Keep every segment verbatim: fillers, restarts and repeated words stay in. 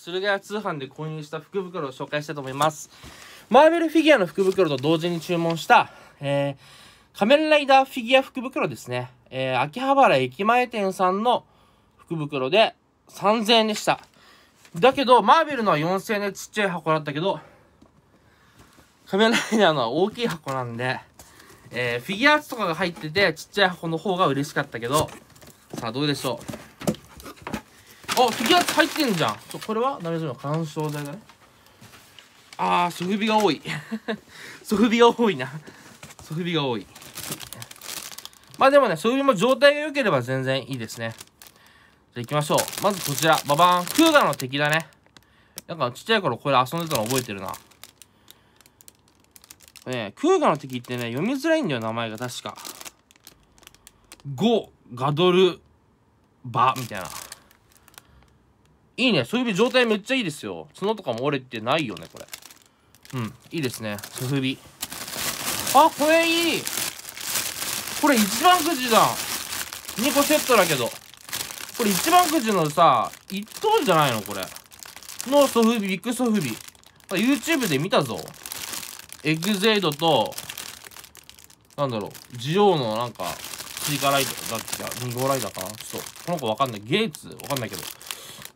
駿河屋通販で購入した福袋を紹介したいと思います。マーベルフィギュアの福袋と同時に注文した、えー、仮面ライダーフィギュア福袋ですね。えー、秋葉原駅前店さんの福袋でさんぜんえんでした。だけど、マーベルのはよんせんえんでちっちゃい箱だったけど、仮面ライダーのは大きい箱なんで、えー、フィギュアーツとかが入ってて、ちっちゃい箱の方が嬉しかったけど、さあどうでしょう。あ、フィギュアーツ入ってんじゃん。ちょ、これはダメじゃん。緩衝材だね。あー、ソフビが多い。ソフビが多いな。ソフビが多い。まあでもね、ソフビも状態が良ければ全然いいですね。じゃあ行きましょう。まずこちら。ババーン。クーガの敵だね。なんかちっちゃい頃これ遊んでたの覚えてるな。ね、クーガの敵ってね、読みづらいんだよ、名前が確か。ゴ、ガドル、バ、みたいな。いいね。ソフビ状態めっちゃいいですよ。角とかも折れてないよね、これ。うん。いいですね。ソフビ。あ、これいい。これ一番くじだ。にこセットだけど。これ一番くじのさ、一等じゃないのこれ。のソフビ、ビッグソフビ。YouTube で見たぞ。エグゼイドと、なんだろう、ジオウのなんか、追加ライダーだっけ、に号ライダーかな。ちょっと、この子わかんない。ゲイツわかんないけど。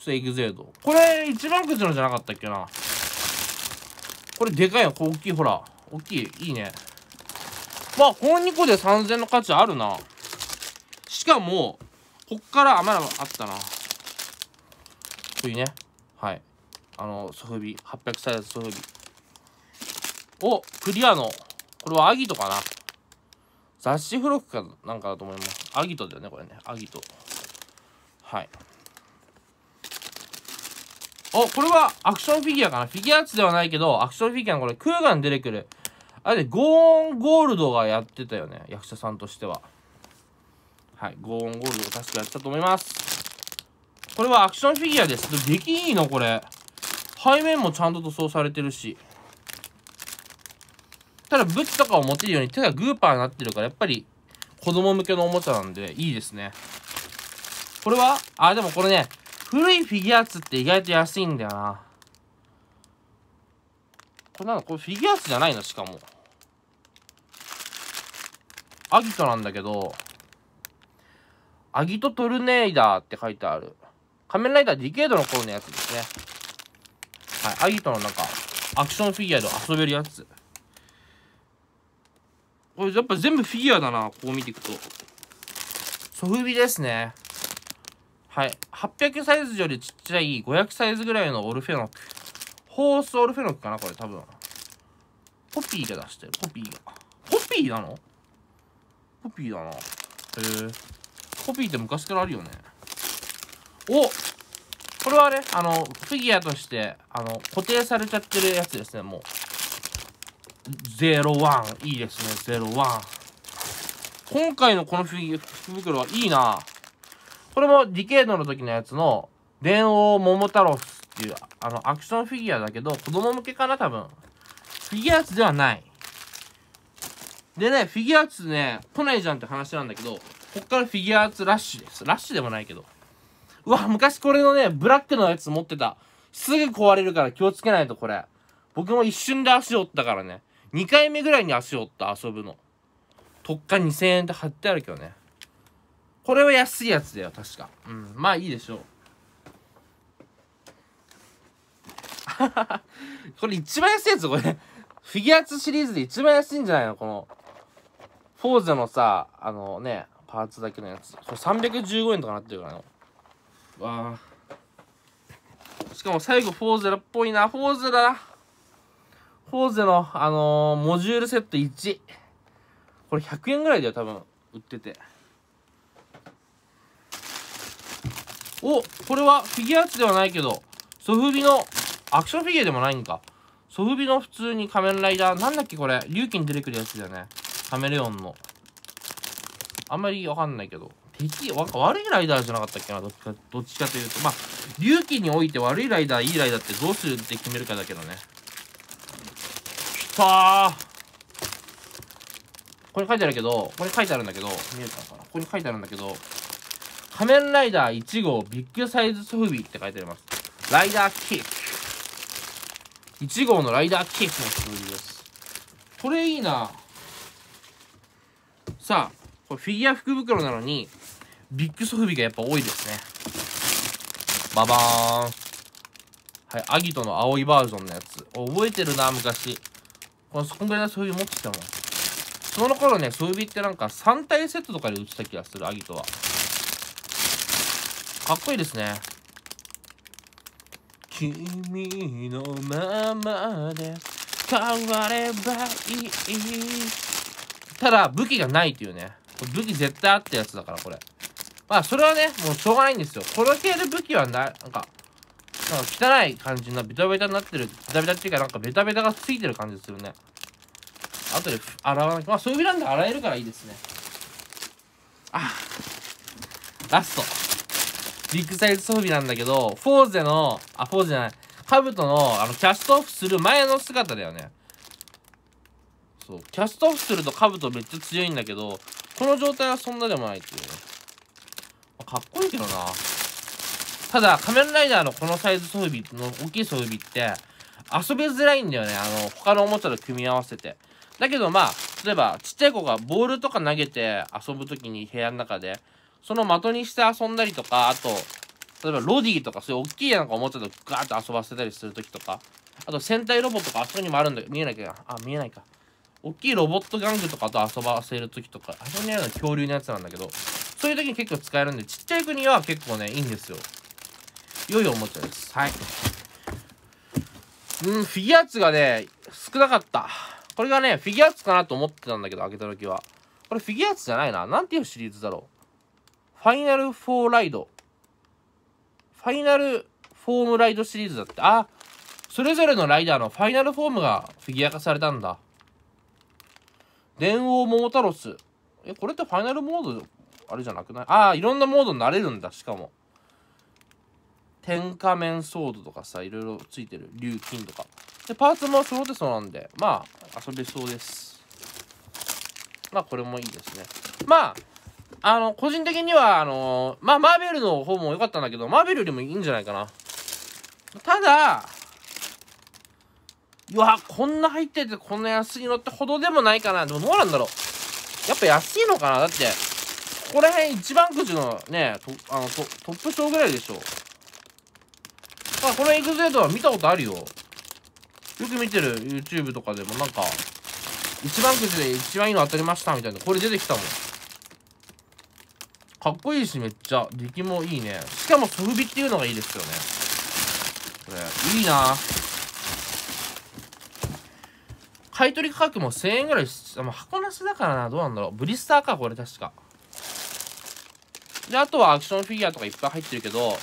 エグゼード。これ、一番くじのじゃなかったっけな。これ、でかいよ。これ、大きい。ほら。大きい。いいね。まあ、このにこでさんぜんの価値あるな。しかも、こっから、あ、まだあったな。こういうね。はい。あの、ソフビ。はっぴゃくサイズソフビ。お、クリアの。これはアギトかな。雑誌付録かなんかだと思います。アギトだよね、これね。アギト。はい。お、これはアクションフィギュアかな。フィギュアーツではないけど、アクションフィギュアのこれ、クーガン出てくる。あれで、ゴーンゴールドがやってたよね。役者さんとしては。はい。ゴーンゴールドを確かやってたと思います。これはアクションフィギュアです。出来いいのこれ。背面もちゃんと塗装されてるし。ただ、武器とかを持てるように手がグーパーになってるから、やっぱり子供向けのおもちゃなんで、いいですね。これはあ、でもこれね、古いフィギュアーツって意外と安いんだよな。これなんだ、これフィギュアーツじゃないのしかも。アギトなんだけど、アギトトルネーダーって書いてある。仮面ライダーディケードの頃のやつですね。はい、アギトのなんか、アクションフィギュアで遊べるやつ。これやっぱ全部フィギュアだな、こう見ていくと。ソフビですね。はい。はっぴゃくサイズよりちっちゃいごひゃくサイズぐらいのオルフェノック。ホースオルフェノックかなこれ多分。ポピーが出してる。ポピーが。ポピーなのポピーだな。へえ。ポピーって昔からあるよね。お、これはね、あの、フィギュアとして、あの、固定されちゃってるやつですね、もう。ゼロワン。いいですね、ゼロワン。今回のこのフィギュア、福袋はいいな。これもディケードの時のやつの、電王桃太郎っていう、あの、アクションフィギュアだけど、子供向けかな、多分。フィギュアーツではない。でね、フィギュアーツね、来ないじゃんって話なんだけど、こっからフィギュアーツラッシュです。ラッシュでもないけど。うわ、昔これのね、ブラックのやつ持ってた。すぐ壊れるから気をつけないと、これ。僕も一瞬で足折ったからね。にかいめぐらいに足折った、遊ぶの。特価にせんえんって貼ってあるけどね。これは安いやつだよ、確か。うん。まあ、いいでしょう。これ一番安いやつこれ。フィギュアーツシリーズで一番安いんじゃないのこの、フォーゼのさ、あのね、パーツだけのやつ。これさんびゃくじゅうごえんとかなってるからね。わあ。しかも最後、フォーゼラっぽいな。フォーゼだな。フォーゼの、あのー、モジュールセットいち。これひゃくえんぐらいだよ、多分、売ってて。お、これはフィギュアーツではないけど、ソフビの、アクションフィギュアでもないんか。ソフビの普通に仮面ライダー、なんだっけこれ、龍騎に出てくるやつだよね。カメレオンの。あんまりわかんないけど。敵、わ悪いライダーじゃなかったっけな、どっちか、どっちかというと。まあ、龍騎において悪いライダー、いいライダーってどうするって決めるかだけどね。きたー。これ書いてあるけど、これ書いてあるんだけど、見えたのかな。ここに書いてあるんだけど、仮面ライダーいち号ビッグサイズソフビって書いてあります。ライダーキック。いち号のライダーキックの数字です。これいいな。さあ、これフィギュア福袋なのに、ビッグソフビがやっぱ多いですね。ババーン。はい、アギトの青いバージョンのやつ。覚えてるな、昔。この、こんぐらいのソフビ持ってきたもん。その頃ね、ソフビってなんかさん体セットとかで打ってた気がする、アギトは。かっこいいですね。君のままで変わればいい。ただ、武器がないっていうね。武器絶対あったやつだから、これ。まあ、それはね、もうしょうがないんですよ。この系で武器はな、なんか、なんか汚い感じな、ベタベタになってる。ベタベタっていうか、なんかベタベタがついてる感じするね。あとで洗わなきゃ。まあ、そういうなんで洗えるからいいですね。あ、ラスト。ビッグサイズ装備なんだけど、フォーゼの、あ、フォーゼじゃない、カブトの、あの、キャストオフする前の姿だよね。そう、キャストオフするとカブトめっちゃ強いんだけど、この状態はそんなでもないっていうね。かっこいいけどな。ただ、仮面ライダーのこのサイズ装備の大きい装備って、遊びづらいんだよね。あの、他のおもちゃと組み合わせて。だけどまあ、例えば、ちっちゃい子がボールとか投げて遊ぶときに部屋の中で、その的にして遊んだりとか、あと、例えばロディとか、そういう大きいなんかおもちゃとガーッと遊ばせたりするときとか、あと戦隊ロボットとか、あそこにもあるんだけど、見えないけど、あ、見えないか。大きいロボット玩具とかと遊ばせるときとか、あそこにあるのは恐竜のやつなんだけど、そういうときに結構使えるんで、ちっちゃい国は結構ね、いいんですよ。良いおもちゃです。はい。うん、フィギュアツがね、少なかった。これがね、フィギュアツかなと思ってたんだけど、開けたときは。これフィギュアツじゃないな。なんていうシリーズだろう。ファイナルフォーライド。ファイナルフォームライドシリーズだって。あ、それぞれのライダーのファイナルフォームがフィギュア化されたんだ。電王モータロス。え、これってファイナルモード、あれじゃなくない？ああ、いろんなモードになれるんだ、しかも。天下面ソードとかさ、いろいろついてる。竜金とか。で、パーツも揃ってそうなんで、まあ、遊べそうです。まあ、これもいいですね。まあ、あの、個人的には、あのー、まあ、マーベルの方も良かったんだけど、マーベルよりもいいんじゃないかな。ただ、うわ、こんな入ってて、こんな安いのってほどでもないかな。でもどうなんだろう。やっぱ安いのかな。だって、ここら辺一番くじのね、とあのとトップ賞ぐらいでしょ。まあ、このエグゼードは見たことあるよ。よく見てる YouTube とかでもなんか、一番くじで一番いいの当たりましたみたいな。これ出てきたもん。かっこいいし、めっちゃ。出来もいいね。しかも、ソフビっていうのがいいですよね。これ、いいな。買い取り価格もせんえんぐらい、もう箱なしだからな。どうなんだろう。ブリスターか、これ確か。で、あとはアクションフィギュアとかいっぱい入ってるけど、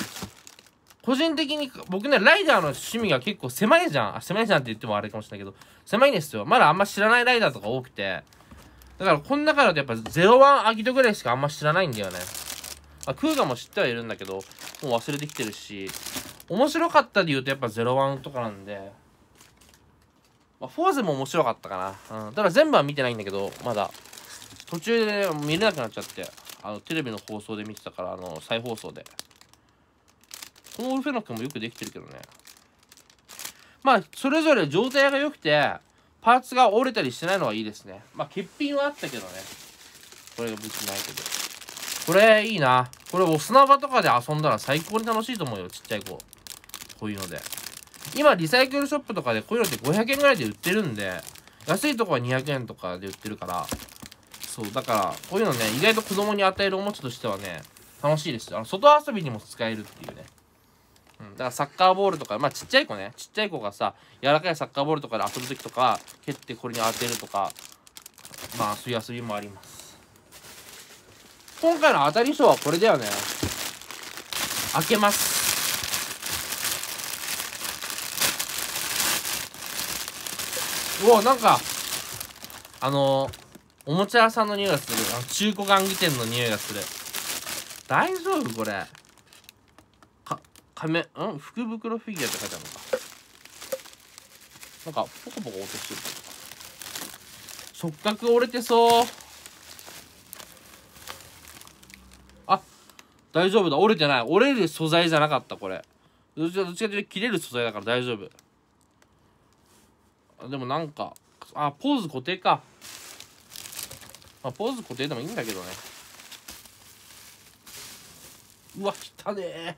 個人的に、僕ね、ライダーの趣味が結構狭いじゃん。あ、狭いじゃんって言ってもあれかもしれないけど、狭いんですよ。まだあんま知らないライダーとか多くて、だから、この中だとやっぱゼロワンアギトぐらいしかあんま知らないんだよね。あ、クーガも知ってはいるんだけど、もう忘れてきてるし、面白かったで言うとやっぱゼロワンとかなんで、まあ、フォーゼも面白かったかな。うん。ただ全部は見てないんだけど、まだ。途中で、ね、見れなくなっちゃって、あの、テレビの放送で見てたから、あの、再放送で。このオルフェノ君もよくできてるけどね。まあ、それぞれ状態が良くて、パーツが折れたりしてないのはいいですね。まあ、欠品はあったけどね。これが武器ないけど。これ、いいな。これ、お砂場とかで遊んだら最高に楽しいと思うよ。ちっちゃい子。こういうので。今、リサイクルショップとかでこういうのってごひゃくえんぐらいで売ってるんで、安いとこはにひゃくえんとかで売ってるから。そう、だから、こういうのね、意外と子供に与えるおもちゃとしてはね、楽しいですよ。あの、外遊びにも使えるっていうね。うん、だからサッカーボールとか、まあちっちゃい子ね、ちっちゃい子がさ、柔らかいサッカーボールとかで遊ぶときとか、蹴ってこれに当てるとか、まあそういう遊びもあります。今回の当たり賞はこれだよね。開けます。うわ、なんか、あの、おもちゃ屋さんの匂いがする。あの中古玩具店の匂いがする。大丈夫これ。仮面、うん、福袋フィギュアって書いてあるのか。なんか、ポコポコ落としてる。触覚折れてそう。あ、大丈夫だ。折れてない。折れる素材じゃなかった、これ。どっちかというと切れる素材だから大丈夫。でもなんか、あ、ポーズ固定か。まあ、ポーズ固定でもいいんだけどね。うわ、汚ねえ。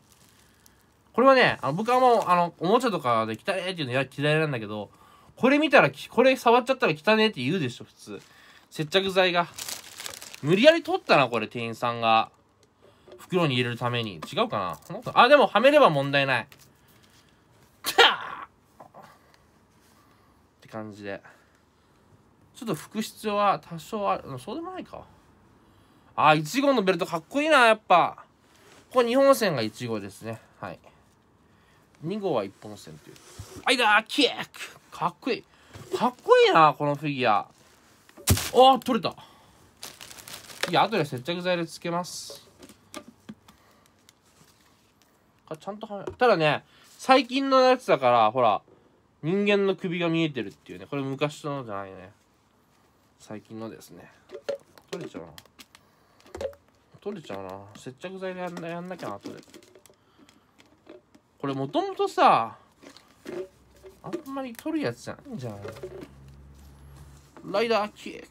これはね、あの僕はもう、あの、おもちゃとかで汚ねえっていうの嫌いなんだけど、これ見たら、これ触っちゃったら汚ねえって言うでしょ、普通。接着剤が。無理やり取ったな、これ、店員さんが。袋に入れるために。違うかな？あ、でも、はめれば問題ない。って感じで。ちょっと拭く必要は多少ある。そうでもないか。あ、いち号のベルトかっこいいな、やっぱ。ここにほん線がいち号ですね。はい。に号はいっぽん線という。あいだー、キック！かっこいい。かっこいいな、このフィギュア。おー、取れた。いや、後で接着剤でつけます。あ、ちゃんとはめ、ただね、最近のやつだから、ほら、人間の首が見えてるっていうね。これ昔のじゃないね。最近のですね。取れちゃうな。取れちゃうな。接着剤でやんな、やんなきゃな、後で。これもともとさ、あんまり取るやつじゃないんじゃない？ライダーキック。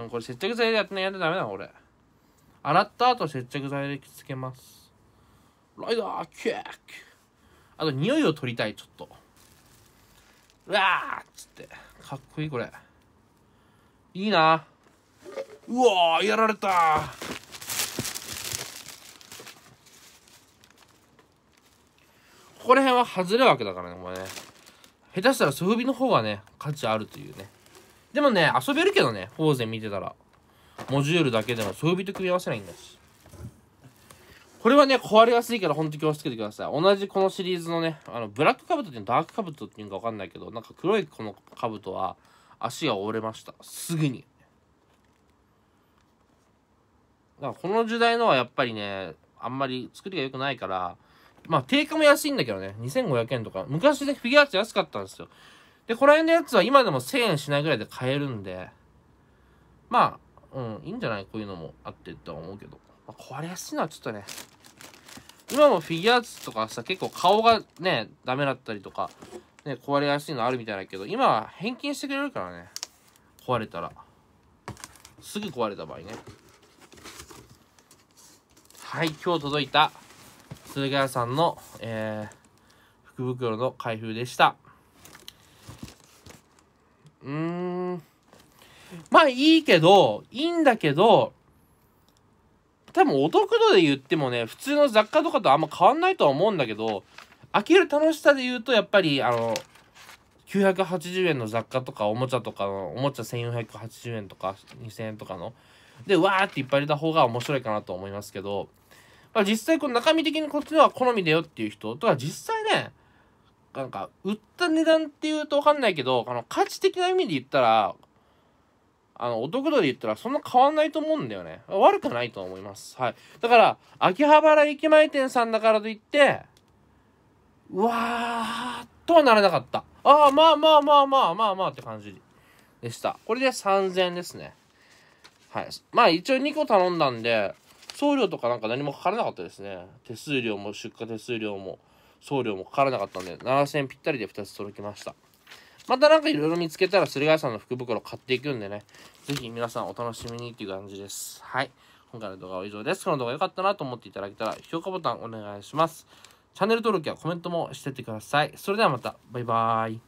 うん、これ接着剤でやってない、やんなきゃダメだな、俺。洗った後接着剤でつけます。ライダーキック。あと、匂いを取りたい、ちょっと。うわーっつって。かっこいい、これ。いいな。うわー、やられたー。ここら辺は外れるわけだからね、お前ね。下手したら遊びの方がね、価値あるというね。でもね、遊べるけどね、フォーゼ見てたら。モジュールだけでも遊びと組み合わせないんだし。これはね、壊れやすいから、ほんと気をつけてください。同じこのシリーズのね、あの、ブラックカブトっていうの、ダークカブトっていうのかわかんないけど、なんか黒いこのカブトは、足が折れました。すぐに。だからこの時代のはやっぱりね、あんまり作りが良くないから、まあ定価も安いんだけどね、にせんごひゃくえんとか。昔でフィギュアって安かったんですよ。で、この辺のやつは今でもせんえんしないぐらいで買えるんで、まあ、うん、いいんじゃない？こういうのもあってとは思うけど。まあ、壊れやすいのはちょっとね、今もフィギュアとかさ、結構顔がね、ダメだったりとか、ね、壊れやすいのあるみたいだけど、今は返金してくれるからね。壊れたら。すぐ壊れた場合ね。はい、今日届いた、鶴ヶ谷さんの、えー、福袋の開封でした。うーん。まあいいけど、いいんだけど、多分お得度で言ってもね、普通の雑貨とかとあんま変わんないとは思うんだけど、開ける楽しさで言うと、やっぱり、あの、きゅうひゃくはちじゅうえんの雑貨とか、おもちゃとかの、おもちゃせんよんひゃくはちじゅうえんとか、にせんえんとかの、で、わーっていっぱい入れた方が面白いかなと思いますけど、まあ、実際、この中身的にこっちのは好みだよっていう人とは、実際ね、なんか、売った値段っていうとわかんないけど、あの、価値的な意味で言ったら、あの、お得度で言ったらそんな変わんないと思うんだよね。悪くないと思います。はい。だから、秋葉原駅前店さんだからといって、うわーとはならなかった。ああ、まあまあまあまあまあまあって感じでした。これでさんぜんえんですね。はい。まあ一応にこ頼んだんで、送料とかなんか何もかからなかったですね。手数料も出荷手数料も送料もかからなかったんで、ななせんえんぴったりでふたつ届きました。またなんかいろいろ見つけたら、駿河屋さんの福袋買っていくんでね、ぜひ皆さんお楽しみにっていう感じです。はい。今回の動画は以上です。この動画良かったなと思っていただけたら、評価ボタンお願いします。チャンネル登録やコメントもしてってください。それではまた。バイバーイ。